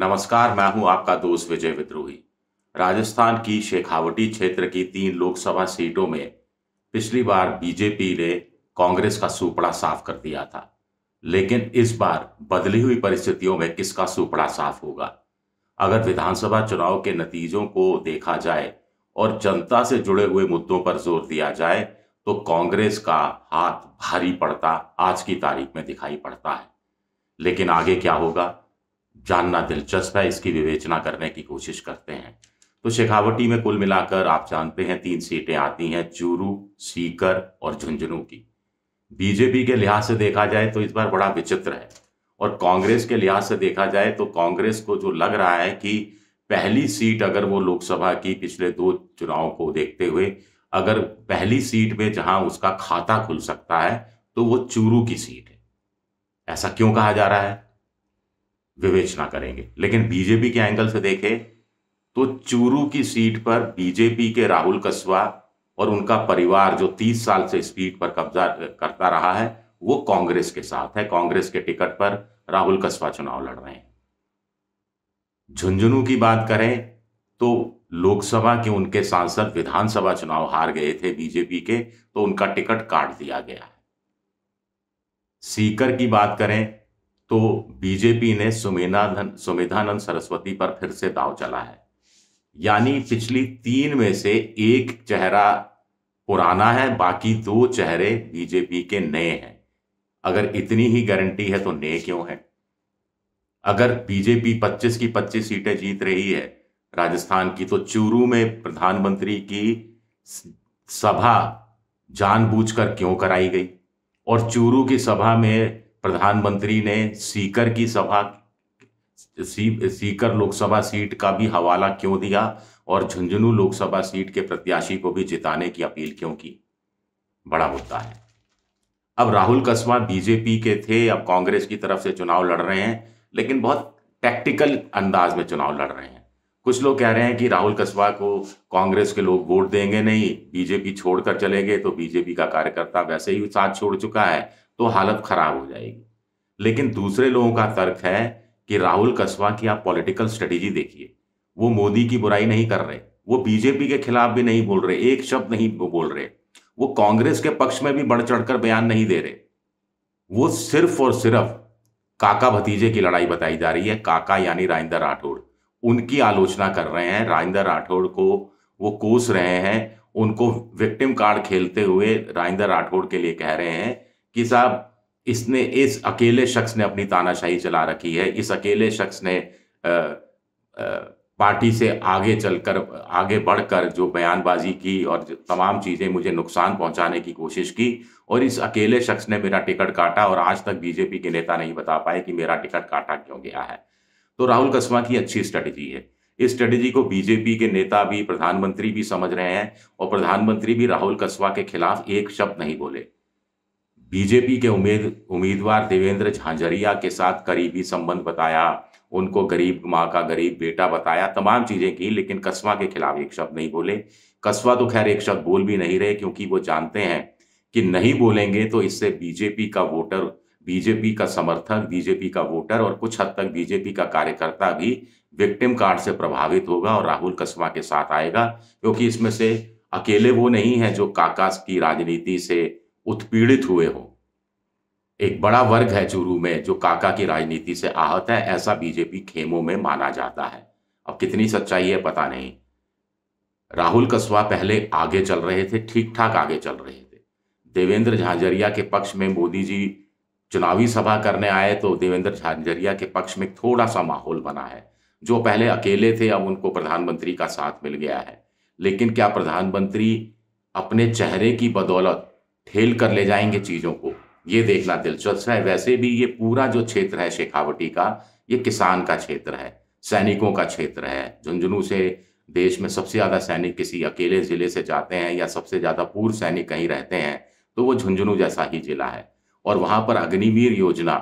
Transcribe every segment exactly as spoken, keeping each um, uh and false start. नमस्कार, मैं हूं आपका दोस्त विजय विद्रोही। राजस्थान की शेखावटी क्षेत्र की तीन लोकसभा सीटों में पिछली बार बीजेपी ने कांग्रेस का सुपड़ा साफ कर दिया था, लेकिन इस बार बदली हुई परिस्थितियों में किसका सुपड़ा साफ होगा। अगर विधानसभा चुनाव के नतीजों को देखा जाए और जनता से जुड़े हुए मुद्दों पर जोर दिया जाए तो कांग्रेस का हाथ भारी पड़ता आज की तारीख में दिखाई पड़ता है। लेकिन आगे क्या होगा जानना दिलचस्प है, इसकी विवेचना करने की कोशिश करते हैं। तो शेखावटी में कुल मिलाकर आप जानते हैं तीन सीटें आती हैं, चूरू, सीकर और झुंझुनू की। बीजेपी के लिहाज से देखा जाए तो इस बार बड़ा विचित्र है और कांग्रेस के लिहाज से देखा जाए तो कांग्रेस को जो लग रहा है कि पहली सीट, अगर वो लोकसभा की पिछले दो चुनाव को देखते हुए अगर पहली सीट में जहां उसका खाता खुल सकता है तो वो चूरू की सीट है। ऐसा क्यों कहा जा रहा है विवेचना करेंगे, लेकिन बीजेपी के एंगल से देखें तो चूरू की सीट पर बीजेपी के राहुल कस्वा और उनका परिवार जो तीस साल से इस सीट पर कब्जा करता रहा है वो कांग्रेस के साथ है। कांग्रेस के टिकट पर राहुल कस्वा चुनाव लड़ रहे हैं। झुंझुनू की बात करें तो लोकसभा के उनके सांसद विधानसभा चुनाव हार गए थे बीजेपी के, तो उनका टिकट काट दिया गया है। सीकर की बात करें तो बीजेपी ने सुमेधानंद सुमेधानंद सरस्वती पर फिर से दाव चला है, यानी पिछली तीन में से एक चेहरा पुराना है, बाकी दो चेहरे बीजेपी के नए हैं। अगर इतनी ही गारंटी है तो नए क्यों हैं? अगर बीजेपी पच्चीस की पच्चीस सीटें जीत रही है राजस्थान की, तो चूरू में प्रधानमंत्री की सभा जानबूझकर क्यों कराई गई? और चूरू की सभा में प्रधानमंत्री ने सीकर की सभा सी, सीकर लोकसभा सीट का भी हवाला क्यों दिया और झुंझुनू लोकसभा सीट के प्रत्याशी को भी जिताने की अपील क्यों की? बड़ा मुद्दा है। अब राहुल कस्वा बीजेपी के थे, अब कांग्रेस की तरफ से चुनाव लड़ रहे हैं, लेकिन बहुत टैक्टिकल अंदाज में चुनाव लड़ रहे हैं। कुछ लोग कह रहे हैं कि राहुल कस्वा को कांग्रेस के लोग वोट देंगे नहीं, बीजेपी छोड़कर चले गए तो बीजेपी का कार्यकर्ता वैसे ही साथ छोड़ चुका है तो हालत खराब हो जाएगी। लेकिन दूसरे लोगों का तर्क है कि राहुल कस्वा की आप पॉलिटिकल स्ट्रेटेजी देखिए, वो मोदी की बुराई नहीं कर रहे, वो बीजेपी के खिलाफ भी नहीं बोल रहे, एक शब्द नहीं बोल रहे, वो कांग्रेस के पक्ष में भी बढ़ चढ़कर बयान नहीं दे रहे। वो सिर्फ और सिर्फ काका भतीजे की लड़ाई बताई जा रही है। काका यानी राजेंद्र राठौड़, उनकी आलोचना कर रहे हैं, राजेंद्र राठौड़ को वो कोस रहे हैं, उनको विक्टिम कार्ड खेलते हुए राजेंद्र राठौड़ के लिए कह रहे हैं कि साहब इसने, इस अकेले शख्स ने अपनी तानाशाही चला रखी है, इस अकेले शख्स ने आ, आ, पार्टी से आगे चलकर आगे बढ़कर जो बयानबाजी की और तमाम चीज़ें मुझे नुकसान पहुंचाने की कोशिश की और इस अकेले शख्स ने मेरा टिकट काटा और आज तक बीजेपी के नेता नहीं बता पाए कि मेरा टिकट काटा क्यों गया है। तो राहुल कस्वा की अच्छी स्ट्रेटजी है। इस स्ट्रेटजी को बीजेपी के नेता भी, प्रधानमंत्री भी समझ रहे हैं और प्रधानमंत्री भी राहुल कस्वा के खिलाफ एक शब्द नहीं बोले। बीजेपी के उम्मीद उम्मीदवार देवेंद्र झाझरिया के साथ करीबी संबंध बताया, उनको गरीब माँ का गरीब बेटा बताया, तमाम चीज़ें की, लेकिन कस्वा के खिलाफ एक शब्द नहीं बोले। कस्वा तो खैर एक शब्द बोल भी नहीं रहे क्योंकि वो जानते हैं कि नहीं बोलेंगे तो इससे बीजेपी का वोटर, बीजेपी का समर्थक, बीजेपी का वोटर और कुछ हद तक बीजेपी का कार्यकर्ता भी विक्टिम कार्ड से प्रभावित होगा और राहुल कस्वा के साथ आएगा, क्योंकि इसमें से अकेले वो नहीं है जो काका की राजनीति से उत्पीड़ित हुए हो। एक बड़ा वर्ग है चूरू में जो काका की राजनीति से आहत है, ऐसा बीजेपी खेमों में माना जाता है। अब कितनी सच्चाई है पता नहीं। राहुल कस्वा पहले आगे चल रहे थे, ठीक ठाक आगे चल रहे थे। देवेंद्र झाझरिया के पक्ष में मोदी जी चुनावी सभा करने आए तो देवेंद्र झाझरिया के पक्ष में थोड़ा सा माहौल बना है। जो पहले अकेले थे अब उनको प्रधानमंत्री का साथ मिल गया है, लेकिन क्या प्रधानमंत्री अपने चेहरे की बदौलत ठेल कर ले जाएंगे चीज़ों को, ये देखना दिलचस्प है। वैसे भी ये पूरा जो क्षेत्र है शेखावटी का, ये किसान का क्षेत्र है, सैनिकों का क्षेत्र है। झुंझुनू से देश में सबसे ज़्यादा सैनिक किसी अकेले ज़िले से जाते हैं या सबसे ज़्यादा पूर्व सैनिक कहीं रहते हैं तो वो झुंझुनू जैसा ही जिला है और वहाँ पर अग्निवीर योजना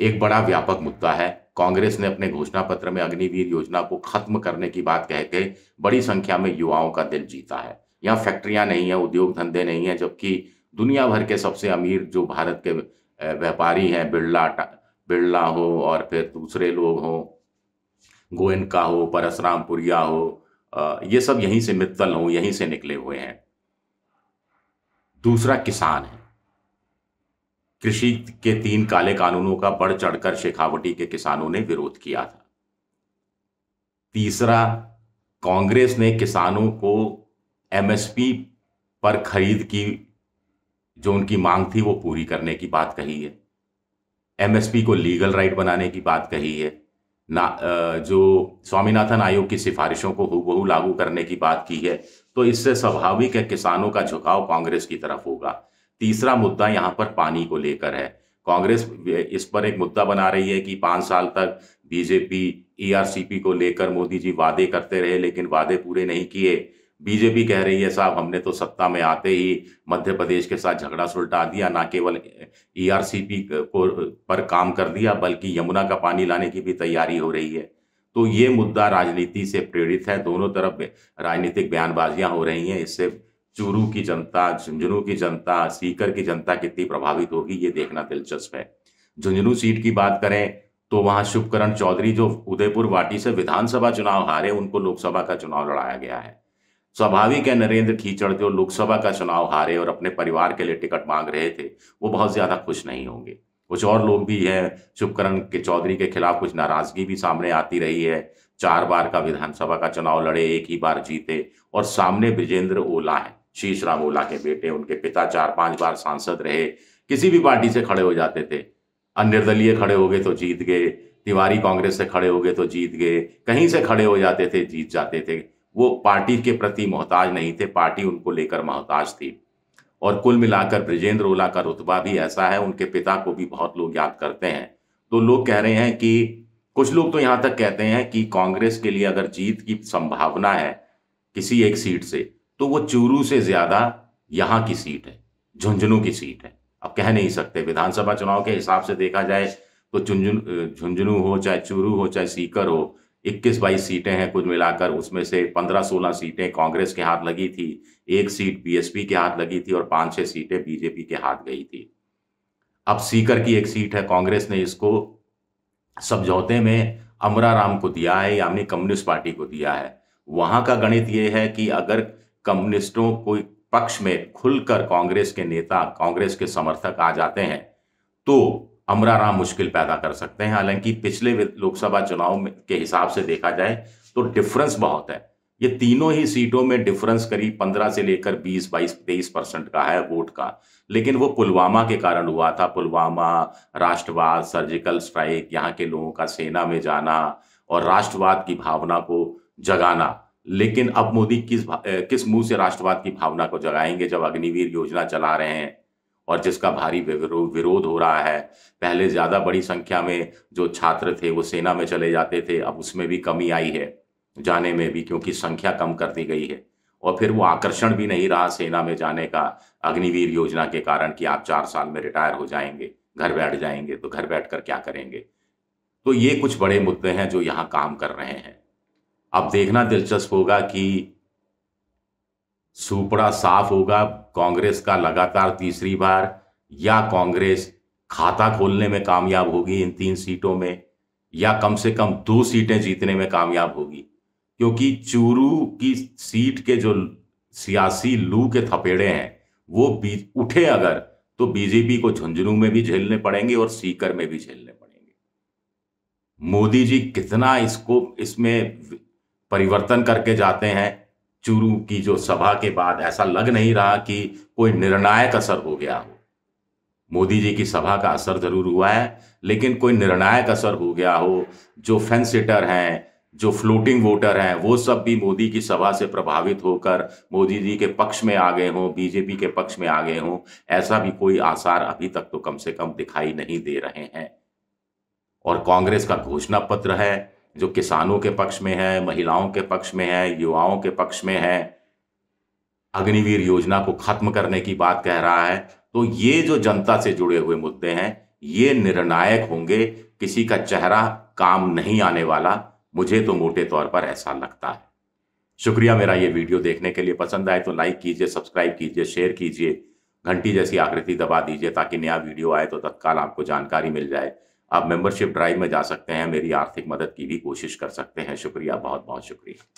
एक बड़ा व्यापक मुद्दा है। कांग्रेस ने अपने घोषणा पत्र में अग्निवीर योजना को खत्म करने की बात कह के बड़ी संख्या में युवाओं का दिल जीता है। यहाँ फैक्ट्रियाँ नहीं हैं, उद्योग धंधे नहीं हैं, जबकि दुनिया भर के सबसे अमीर जो भारत के व्यापारी हैं, बिरला बिरला हो और फिर दूसरे लोग हों, गोयनका हो, परशुरामपुरिया हो, ये सब यहीं से मित्तल हो, यहीं से निकले हुए हैं। दूसरा किसान है। कृषि के तीन काले कानूनों का बढ़ चढ़कर शेखावटी के किसानों ने विरोध किया था। तीसरा, कांग्रेस ने किसानों को एम एस पी पर खरीद की जो उनकी मांग थी वो पूरी करने की बात कही है। एम एस पी को लीगल राइट बनाने की बात कही है। ना जो स्वामीनाथन आयोग की सिफारिशों को हूबहू लागू करने की बात की है। तो इससे स्वाभाविक है किसानों का झुकाव कांग्रेस की तरफ होगा। तीसरा मुद्दा यहाँ पर पानी को लेकर है। कांग्रेस इस पर एक मुद्दा बना रही है कि पाँच साल तक B J P E R C P को लेकर मोदी जी वादे करते रहे लेकिन वादे पूरे नहीं किए। बी जे पी कह रही है साहब हमने तो सत्ता में आते ही मध्य प्रदेश के साथ झगड़ा सुलटा दिया, ना केवल ई आर सी पी को पर काम कर दिया बल्कि यमुना का पानी लाने की भी तैयारी हो रही है। तो ये मुद्दा राजनीति से प्रेरित है। दोनों तरफ राजनीतिक बयानबाजियां हो रही हैं। इससे चूरू की जनता, झुंझुनू की जनता, सीकर की जनता कितनी प्रभावित होगी ये देखना दिलचस्प है। झुंझुनू सीट की बात करें तो वहाँ शुभकरण चौधरी जो उदयपुर वाटी से विधानसभा चुनाव हारे, उनको लोकसभा का चुनाव लड़ाया गया है। स्वाभाविक है नरेंद्र खीचड़ जो लोकसभा का चुनाव हारे और अपने परिवार के लिए टिकट मांग रहे थे वो बहुत ज़्यादा खुश नहीं होंगे। कुछ और लोग भी हैं। शुभकरण के चौधरी के खिलाफ कुछ नाराज़गी भी सामने आती रही है। चार बार का विधानसभा का चुनाव लड़े, एक ही बार जीते, और सामने ब्रिजेंद्र ओला है, शीशराम ओला के बेटे। उनके पिता चार पाँच बार सांसद रहे, किसी भी पार्टी से खड़े हो जाते थे। निर्दलीय खड़े हो गए तो जीत गए, तिवारी कांग्रेस से खड़े हो गए तो जीत गए, कहीं से खड़े हो जाते थे जीत जाते थे। वो पार्टी के प्रति मोहताज नहीं थे, पार्टी उनको लेकर मोहताज थी। और कुल मिलाकर ब्रिजेंद्र ओला का रुतबा भी ऐसा है, उनके पिता को भी बहुत लोग याद करते हैं। तो लोग कह रहे हैं कि कुछ लोग तो यहाँ तक कहते हैं कि कांग्रेस के लिए अगर जीत की संभावना है किसी एक सीट से तो वो चूरू से ज़्यादा यहाँ की सीट है, झुंझुनू की सीट है। अब कह नहीं सकते, विधानसभा चुनाव के हिसाब से देखा जाए तो झुंझुनू झुंझुनू हो चाहे चूरू हो चाहे सीकर हो, इक्कीस बाईस सीटें हैं कुल मिलाकर। उसमें से पंद्रह सोलह सीटें कांग्रेस के हाथ लगी थी, एक सीट बी एस पी के हाथ लगी थी और पाँच छः सीटें बी जे पी के हाथ गई थी। अब सीकर की एक सीट है, कांग्रेस ने इसको समझौते में अमराराम को दिया है यानी कम्युनिस्ट पार्टी को दिया है। वहाँ का गणित ये है कि अगर कम्युनिस्टों को पक्ष में खुलकर कांग्रेस के नेता, कांग्रेस के समर्थक आ जाते हैं तो अमराराम मुश्किल पैदा कर सकते हैं। हालांकि पिछले लोकसभा चुनाव के हिसाब से देखा जाए तो डिफरेंस बहुत है। ये तीनों ही सीटों में डिफरेंस करीब पंद्रह से लेकर बीस बाईस तेईस परसेंट का है वोट का। लेकिन वो पुलवामा के कारण हुआ था। पुलवामा, राष्ट्रवाद, सर्जिकल स्ट्राइक, यहाँ के लोगों का सेना में जाना और राष्ट्रवाद की भावना को जगाना। लेकिन अब मोदी किस किस मुँह से राष्ट्रवाद की भावना को जगाएंगे जब अग्निवीर योजना चला रहे हैं और जिसका भारी विरोध हो रहा है। पहले ज़्यादा बड़ी संख्या में जो छात्र थे वो सेना में चले जाते थे, अब उसमें भी कमी आई है जाने में भी, क्योंकि संख्या कम कर दी गई है। और फिर वो आकर्षण भी नहीं रहा सेना में जाने का अग्निवीर योजना के कारण कि आप चार साल में रिटायर हो जाएंगे, घर बैठ जाएंगे, तो घर बैठ कर क्या करेंगे। तो ये कुछ बड़े मुद्दे हैं जो यहाँ काम कर रहे हैं। अब देखना दिलचस्प होगा कि सुपड़ा साफ होगा कांग्रेस का लगातार तीसरी बार, या कांग्रेस खाता खोलने में कामयाब होगी इन तीन सीटों में, या कम से कम दो सीटें जीतने में कामयाब होगी। क्योंकि चूरू की सीट के जो सियासी लू के थपेड़े हैं वो बीच उठे अगर तो बी जे पी को झुंझुनू में भी झेलने पड़ेंगे और सीकर में भी झेलने पड़ेंगे। मोदी जी कितना इसको इसमें परिवर्तन करके जाते हैं। चूरू की जो सभा के बाद ऐसा लग नहीं रहा कि कोई निर्णायक असर हो गया हो। मोदी जी की सभा का असर जरूर हुआ है लेकिन कोई निर्णायक असर हो गया हो। जो फेंस सिटर हैं, जो फ्लोटिंग वोटर हैं, वो सब भी मोदी की सभा से प्रभावित होकर मोदी जी के पक्ष में आ गए हों, बी जे पी के पक्ष में आ गए हों, ऐसा भी कोई आसार अभी तक तो कम से कम दिखाई नहीं दे रहे हैं। और कांग्रेस का घोषणा पत्र है जो किसानों के पक्ष में है, महिलाओं के पक्ष में है, युवाओं के पक्ष में है, अग्निवीर योजना को खत्म करने की बात कह रहा है। तो ये जो जनता से जुड़े हुए मुद्दे हैं ये निर्णायक होंगे, किसी का चेहरा काम नहीं आने वाला, मुझे तो मोटे तौर पर ऐसा लगता है। शुक्रिया मेरा ये वीडियो देखने के लिए। पसंद आए तो लाइक कीजिए, सब्सक्राइब कीजिए, शेयर कीजिए, घंटी जैसी आकृति दबा दीजिए ताकि नया वीडियो आए तो तत्काल आपको जानकारी मिल जाए। आप मेंबरशिप ड्राइव में जा सकते हैं, मेरी आर्थिक मदद की भी कोशिश कर सकते हैं। शुक्रिया, बहुत बहुत शुक्रिया।